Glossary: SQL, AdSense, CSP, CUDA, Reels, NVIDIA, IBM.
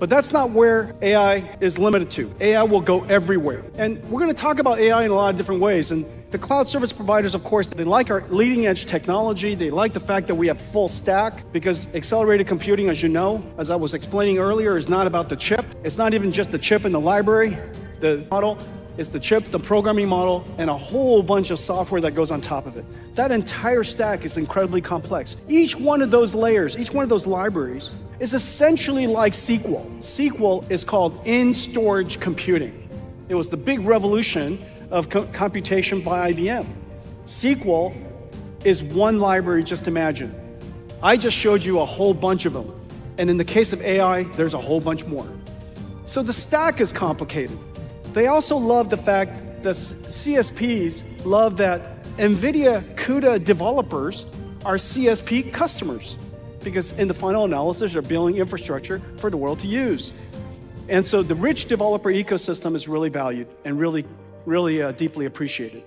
But that's not where AI is limited to. AI will go everywhere. And we're going to talk about AI in a lot of different ways. And the cloud service providers, of course, they like our leading edge technology. They like the fact that we have full stack, because accelerated computing, as you know, as I was explaining earlier, is not about the chip. It's not even just the chip in the library, the model. It's the chip, the programming model, and a whole bunch of software that goes on top of it. That entire stack is incredibly complex. Each one of those layers, each one of those libraries is essentially like SQL. SQL is called in-storage computing. It was the big revolution of computation by IBM. SQL is one library, just imagine. I just showed you a whole bunch of them. And in the case of AI, there's a whole bunch more. So the stack is complicated. They also love the fact that CSPs love that NVIDIA CUDA developers are CSP customers, because in the final analysis, they're building infrastructure for the world to use. And so the rich developer ecosystem is really valued and really deeply appreciated.